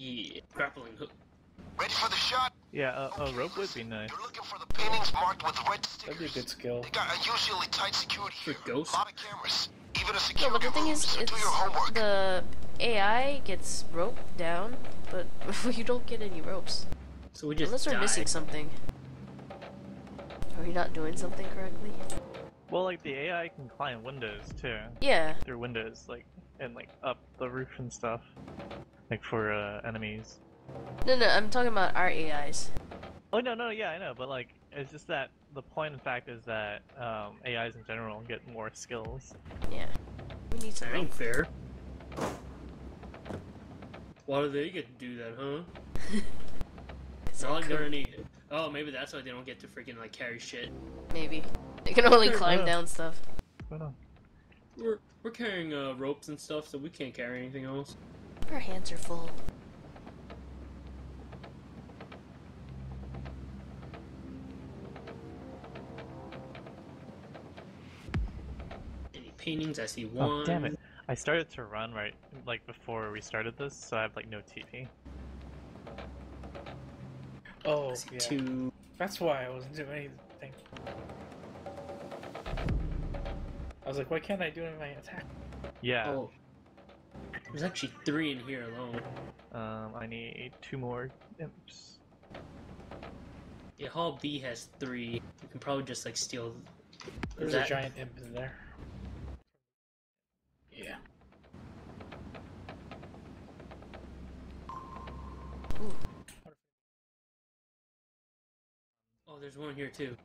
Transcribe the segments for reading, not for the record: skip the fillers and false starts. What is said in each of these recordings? Yeah, grappling hook. Ready for the shot? Yeah, a rope would be nice. They're looking for the paintings marked with red stickers. That'd be a good skill. They got unusually tight security here. A lot of cameras. Even a security room. Yeah, but the thing is, so do your homework. The AI gets roped down, but you don't get any ropes. So we just unless we're missing something. Are we not doing something correctly? Well, like the AI can climb windows too. Yeah. Through windows, like and like up the roof and stuff, like for enemies. No, no, I'm talking about our AIs. Oh no, no, yeah, I know, but like it's just that the point in fact is that AIs in general get more skills. Yeah. We need some. Ain't fair. Why do they get to do that, huh? Not like they're any. Oh, maybe that's why they don't get to freaking like carry shit. Maybe they can only climb down stuff. What's going on? We're carrying ropes and stuff, so we can't carry anything else. Our hands are full. Any paintings? I see one. Oh, damn it! I started to run right like before we started this, so I have like no TP. Oh, yeah. Two. That's why I wasn't doing anything. I was like, why can't I do my attack? Yeah. Oh. There's actually three in here alone. I need two more imps. Yeah, Hall B has three. You can probably just like steal. There's a giant imp in there. Yeah. Ooh. There's one here too.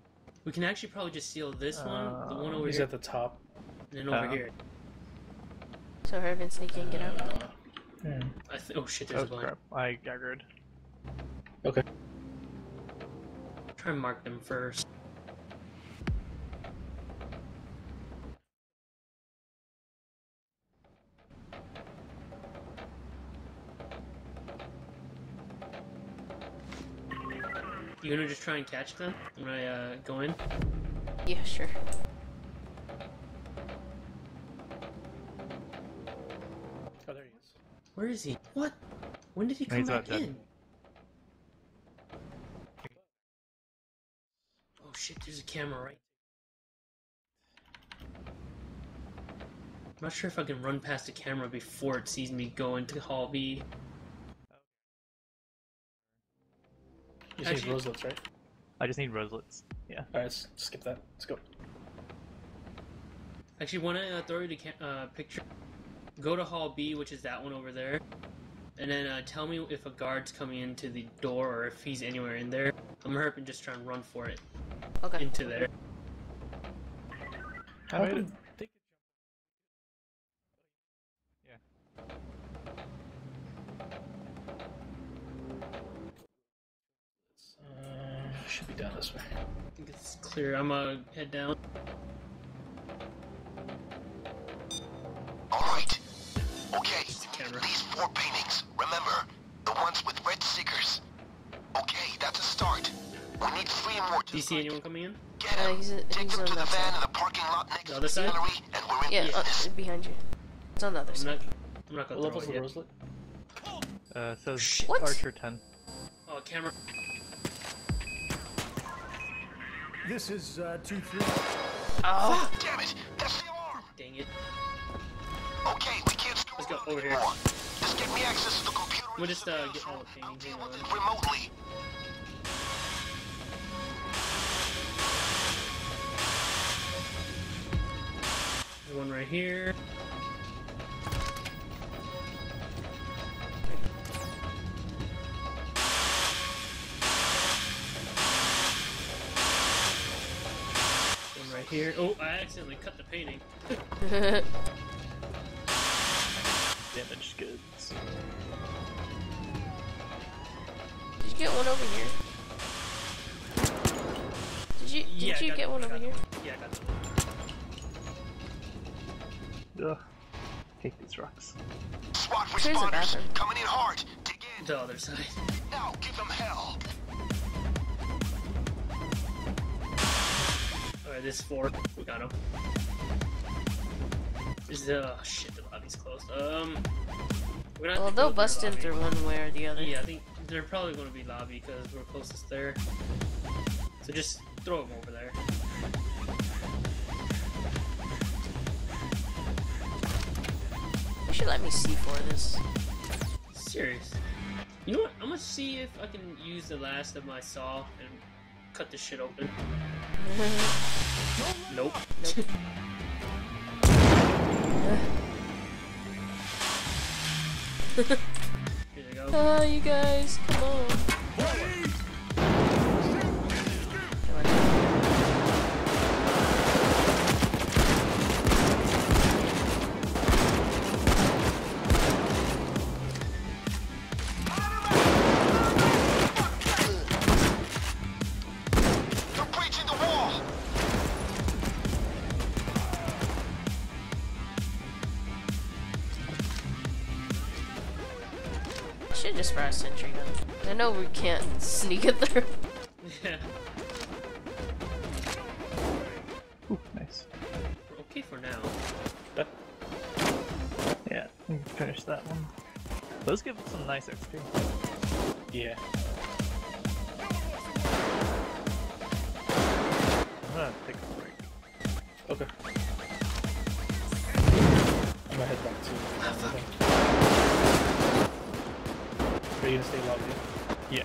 We can actually probably just steal this one, the one over here. At the top. And then over here. So Herb and Snake can get out. Yeah. Oh shit, there's a crap. I gaggered. Okay. Try and mark them first. You gonna just try and catch them when I go in? Yeah, sure. Oh, there he is. Where is he? What? When did he come back in? Oh shit, there's a camera right there. I'm not sure if I can run past the camera before it sees me go into Hall B. You just need roselets, right? I just need roselets, yeah. Alright, let's skip that. Let's go. Actually, when I throw you the picture, go to Hall B, which is that one over there, and then tell me if a guard's coming into the door or if he's anywhere in there. I'm gonna hurry and just try and run for it. Okay. Into there. How do you think it jumps? Yeah. Should be down this way. I think it's clear. I'm gonna head down. Alright. Okay. These four paintings. Remember, the ones with red stickers. Okay, that's a start. We need three more. Do you see anyone coming in? Get him. Take him to the van in the parking lot next to the gallery, and we're in business. Yeah, behind you. It's on the other side. I'm not gonna throw it yet. So Archer 10. Oh, camera. This is 2-3. Oh, damn it! That's the alarm. Dang it. Okay, we can't score. Let's go over here. Just get me access to the computer. We'll just get all the things. I'll deal with it remotely. There's one right here. Here. Oh, I accidentally cut the painting. Damaged goods. Did you get one over here? Did you get one over here? Yeah, I got one. Ugh. Take these rocks. SWAT responders coming in hard. Dig in. The other side. Now give them hell. This four, we got him. Is the shit, the lobby's closed. Well, they'll bust in through one way or the other. Yeah, I think they're probably going to be lobby because we're closest there. So just throw them over there. You should let me see for this. Serious. You know what? I'm going to see if I can use the last of my saw and cut this shit open. Nope. Here you go. Oh, you guys, come on. Should just fire a sentry gun. I know we can't sneak it through. Yeah. Ooh, nice. We're okay for now. Yeah, we can finish that one. Those give us some nice XP. Yeah. I'm gonna take a break. Okay. I'm gonna head back to Are you gonna stay locked in? Yeah.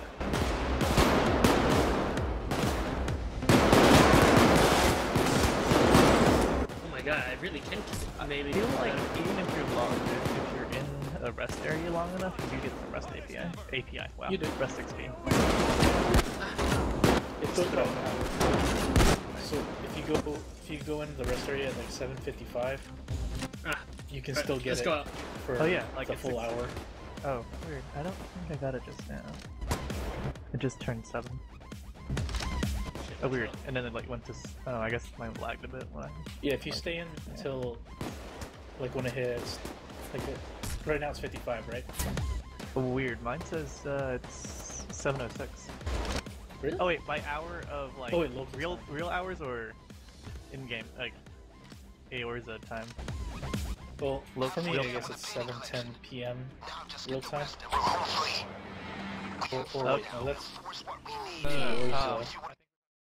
Oh my god, I really can maybe. I feel like even if you're locked in, if you're in a rest area long enough, you get the rest API. Wow. You do. Rest 16. It's so good. So if you go into the rest area at like 7:55, you can still get it for like a full hour. Oh, weird. I don't think I got it just now. It just turned 7. Oh, weird. And then it like went to... Oh, I guess mine lagged a bit when I... Yeah, if you stay in until... Like when it hits... Like right now it's 55, right? Weird. Mine says it's 7:06. Really? Oh wait, by hour of like... Oh wait, real hours or in-game? Like, hours of time. Well, for me, I guess it's 7:10 p.m. real time. Or wait, no, that's...